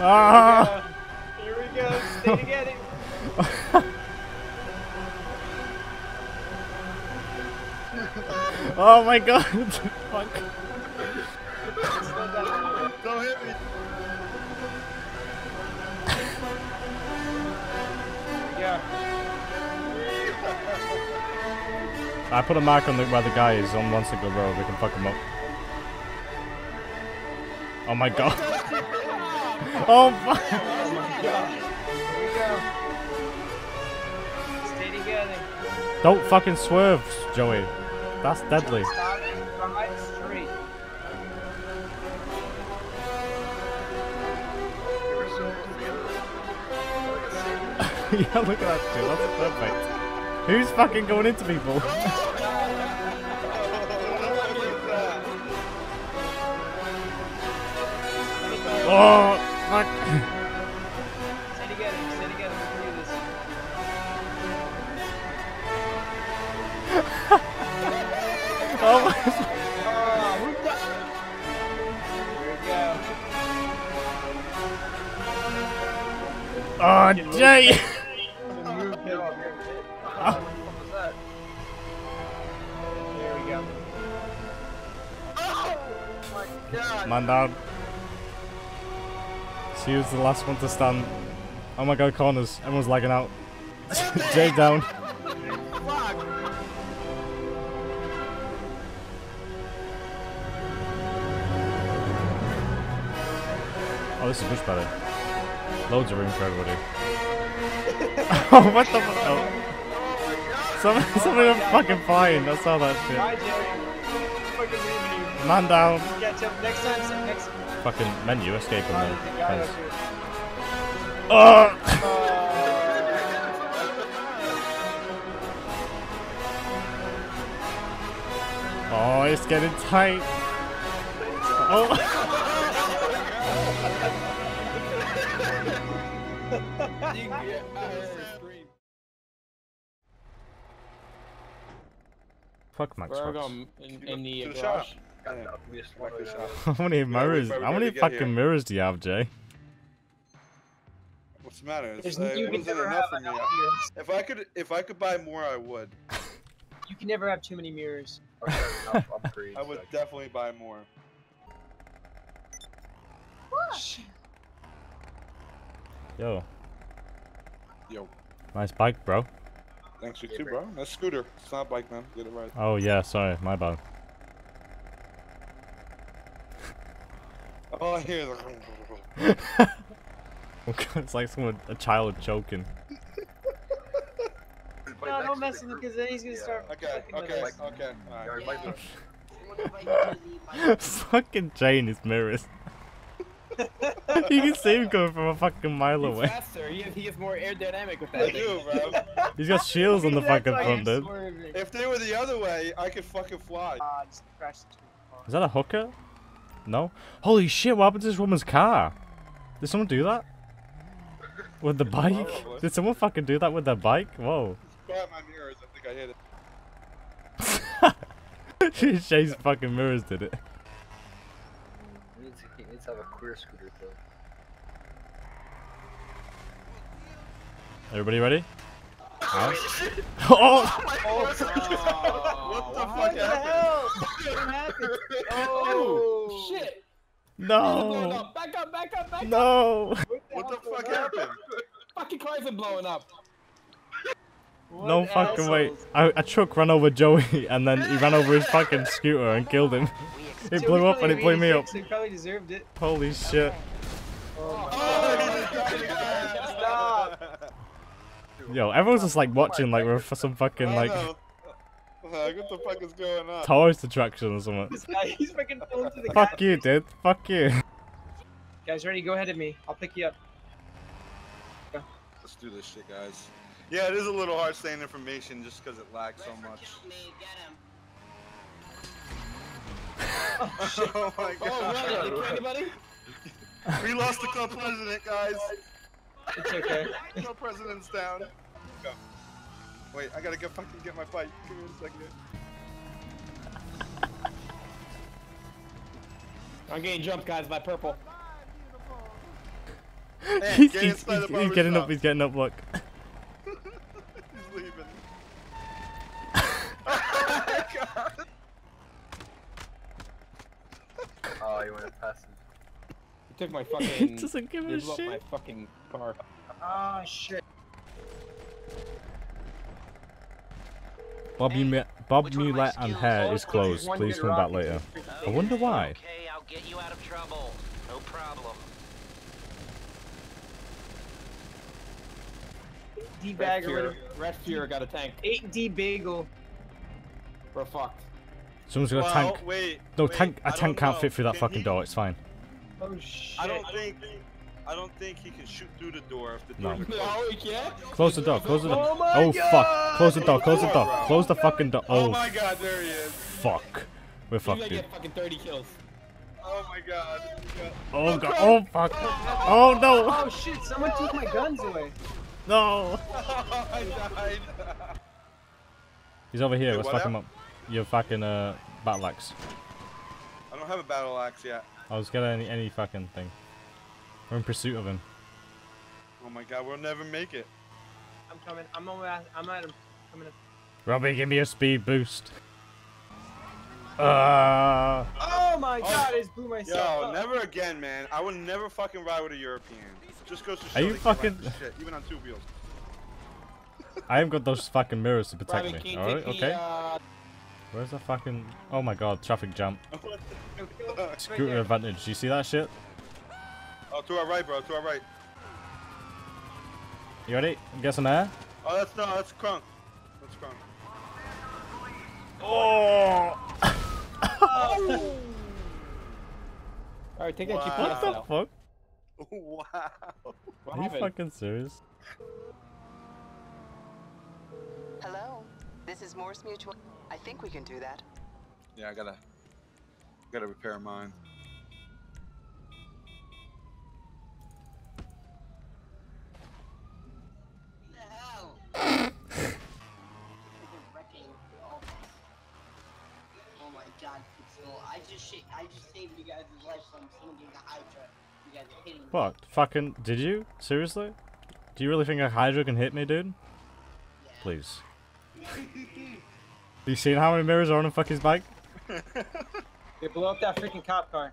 Here we go. Stay together. Oh my god. Fuck. Don't hit me. Yeah. I put a mark on where the guy is on one single road. We can fuck him up. Oh my god. Oh fuck. Oh my god. Here we go. Stay together. Don't fucking swerve, Joey. That's deadly. Yeah, look at that dude. That's perfect. Who's fucking going into people? Oh, fuck. Stay together, stay together. We can do this. Oh my god. Oh, here we go. Oh, Jay. What was that? There we go. Oh my god. Man down. She was the last one to stand. Oh my god, corners. Everyone's lagging out. Jay down. Oh, this is much better. Loads of room for everybody. Oh, what the fuck? Oh. Somebody went fucking flying. I saw that shit. Man down. Next time, fucking menu escape on the fence. Oh! Oh, it's getting tight. Oh! Fuck Max. In the garage. How many mirrors? How many fucking mirrors do you have, Jay? What's the matter? It's, you can never have enough mirrors. If I could buy more, I would. You can never have too many mirrors. I would definitely buy more. Yo. Yo. Nice bike, bro. Thanks you too, bro. That's scooter. It's not a bike, man. Get it right. Oh yeah, sorry, my bad. Oh, I hear the... It's like a child choking. No, don't mess with him because then he's going to start... Okay. Alright. Fucking Jay in his mirrors. You can see him going from a fucking mile away. He's faster. He has more aerodynamic with that. I do, bro. He's got shields on the fucking front, dude. If they were the other way, I could fucking fly. Just crashed into the car. Is that a hooker? No? Holy shit, what happened to this woman's car? Did someone do that? With the bike? Did someone fucking do that with their bike? Whoa. My mirrors, I think I hit it. Shay's fucking mirrors did it. He needs to have a queer scooter though. Everybody ready? Oh! Oh! What the hell happened? Oh shit! No! Back up! Back up! Back up! No! What the fuck happened? Fucking cars are blowing up! No fucking way! A truck ran over Joey, and then he ran over his fucking scooter and killed him. It blew up and it blew me up. He probably deserved it. Holy shit! Yo, everyone's just like watching like we're some fucking like. Like, what the fuck is going on? Tourist attraction or something. This guy, he's fucking pulling to the guy. Fuck you, dude. Fuck you. Guys, ready? Go ahead of me. I'll pick you up. Go. Let's do this shit, guys. Yeah, it is a little hard saying information just because it lags so much. Oh, shit. Oh my god. Oh, anybody? We lost the club president, guys. It's okay. Club president's down. Go. Wait, I gotta go fucking get my bike. Give me a second. I'm getting jumped, guys, by purple. Hey, he's getting up, look. He's leaving. Oh my god! Oh, you went a person. He took my fucking... He doesn't give a shit. My fucking car. Oh, shit. Bob, hey, Bob Mulet and hair is closed. Please come back later. I wonder why. Okay, I'll get you out of trouble. No problem. D-bagger. Red Fuhrer got a tank. 8D bagel. We're fucked. Someone's got a tank. Wait, no, a tank can't fit through that fucking door. It's fine. Oh shit. I don't think he can shoot through the door if the door is closed. No, he can't. Close the door. Close the door. Oh fuck. Close the door. Close the door. Close the fucking door. Oh my god, there he is. Fuck. We're fucked, dude. He's gonna get fucking 30 kills. Oh my god. Oh god. Oh fuck. Oh no. Oh shit. Someone took my guns away. No. I died. He's over here. Wait, let's fuck him up. Your fucking battle axe. I don't have a battle axe yet. I was getting any fucking thing. We're in pursuit of him. Oh my god, we'll never make it. I'm coming. I'm over. I'm at him. Coming up. Robbie, give me a speed boost. Oh my god, I just blew myself up. Yo, never again, man. I will never fucking ride with a European. Just goes to show. Are you fucking shit, even on two wheels? I haven't got those fucking mirrors to protect me. All right, okay. Where's the fucking... Oh my god, traffic jam. Scooter advantage, you see that shit? Oh, to our right, bro, to our right. You ready? I'm guessing there? Oh, that's not, that's crunk. That's crunk. Oh! Oh. Alright, take that GPS out. What the fuck? Wow. What Are you fucking serious? Hello, this is Morse Mutual. I think we can do that. Yeah, I gotta repair mine. No. Oh my god, I just saved you guys' life from someone getting a Hydra. You guys are hitting me. What? Fucking did you? Seriously? Do you really think a Hydra can hit me, dude? Yeah. Please. You seen how many mirrors are on him fuck his bike? They blew up that freaking cop car.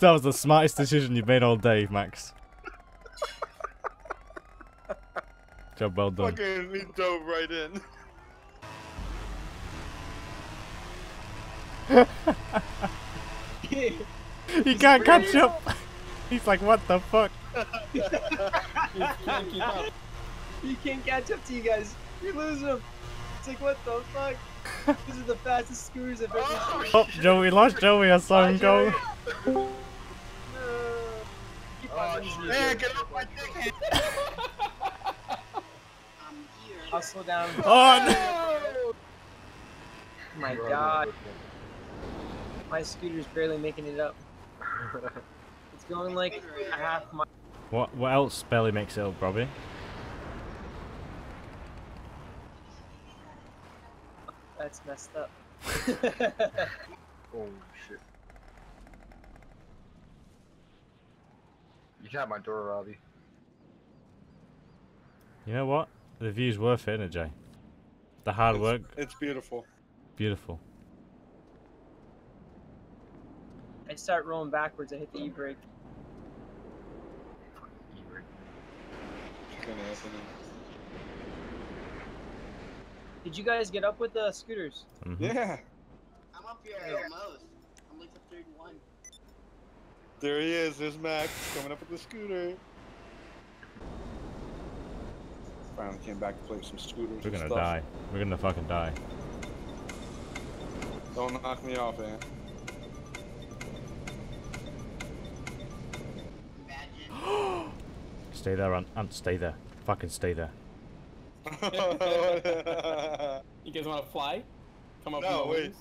That was the smartest decision you've made all day, Max. Job well done. Fucking we dove right in. He can't catch up. He's like, what the fuck? You can't catch up to you guys. You're losing them. It's like, what the fuck? These are the fastest scooters I've ever seen. Oh, Joey, lost Joey. I saw him go. No. Oh, man, get off my ticket. I'll slow down. Oh, no. Oh, my god. My scooter's barely making it up. It's going like a half mile. What else barely makes it up, Robbie? That's messed up. Oh shit. You shot my door, Robbie. You know what? The view's worth it, isn't it, Jay? The hard work. It's beautiful. Beautiful. I start rolling backwards, I hit the e-brake. Fucking e-brake. It's gonna happen. Did you guys get up with the scooters? Mm-hmm. Yeah. I'm up here almost. I'm like the third one. There he is. There's Max coming up with the scooter. Finally came back to play some scooters. We're gonna die. We're gonna fucking die. Don't knock me off, man. Imagine. Stay there, Ant. Stay there. Fucking stay there. You guys want to fly? Come up. No, wait.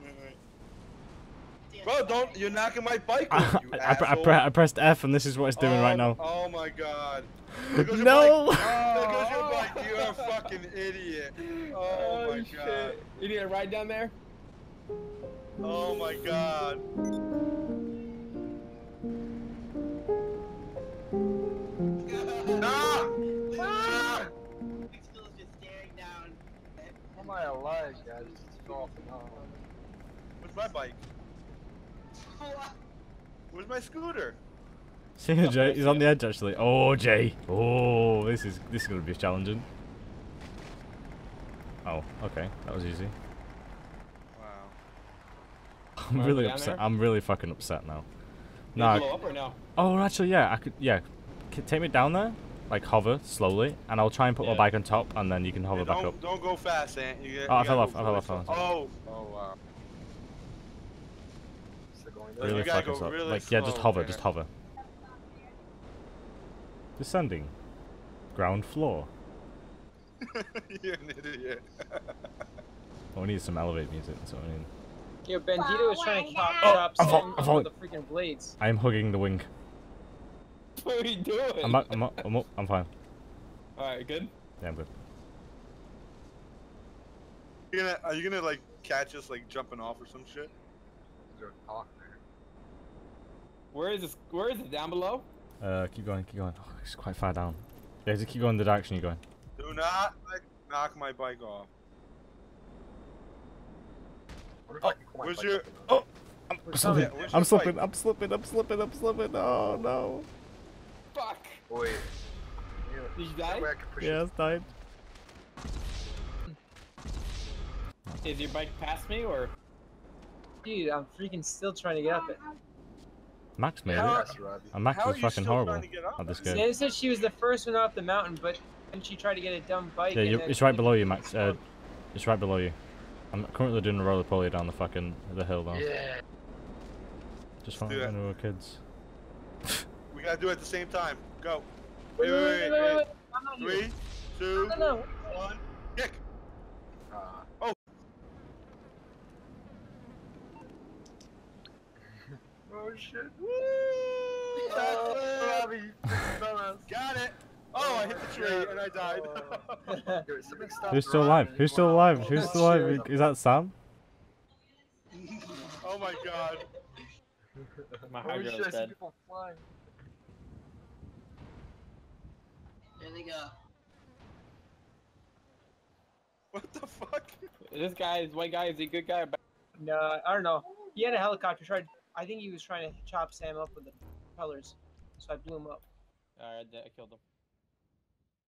Wait. Bro, don't! You're knocking my bike. Off, you I pressed F, and this is what it's doing right now. Oh my god! There goes your bike. There goes your bike. You're a fucking idiot. Oh my god! You need a ride down there? Oh my God. No! Ah! Phil's just staring down. How am I alive, guys? It's awful. Where's my bike? Where's my scooter? See, Jay, he's on the edge actually. Oh, Jay. Oh, this is gonna be challenging. Oh, okay, that was easy. Wow. I'm really upset. I'm really fucking upset now. No. Blow up or no? Oh, actually, yeah. I could, yeah. Take me down there, like hover slowly, and I'll try and put my bike on top, and then you can hover back up. Don't go fast, Ant. Oh, I fell off. Oh. Oh wow. Really you gotta go really like, slow, yeah, just hover, just hover. Descending. Ground floor. You're an idiot. Oh, we need some elevate music, that's what I mean. Yo, Bandito is trying to chop Sam with the freaking blades. I'm hugging the wing. What are you doing? I'm up, I'm fine. Alright, good? Yeah, I'm good. Are you gonna like, catch us, like, jumping off or some shit? Where is it? Down below? Keep going. Oh, it's quite far down. Yeah, just keep going the direction you're going. Do not, like, knock my bike off. Where's your... Oh! I'm slipping. Oh, no. Fuck! Wait. Did you die? Yeah, I died. Is your bike past me, or...? Dude, I'm freaking still trying to get up it. Max made it. And Max was fucking horrible at this game. Sam said she was the first one off the mountain, but then she tried to get a dumb bike. Yeah, it's right below you, Max. It's right below you. I'm currently doing a roller poly down the fucking hill, though. Yeah. Just when we were kids. We gotta do it at the same time. Go. Wait. 3, 2, 1, kick. Oh. Oh shit! Woo! Got it! Oh, I hit the tree and I died. Who's still alive? Who's still alive? Is that Sam? Oh my God! My hydro is dead. There they go. What the fuck? This guy is white guy. Is he a good guy? No, I don't know. He had a helicopter. I think he was trying to chop Sam up with the propellers, so I blew him up. Alright, I killed him.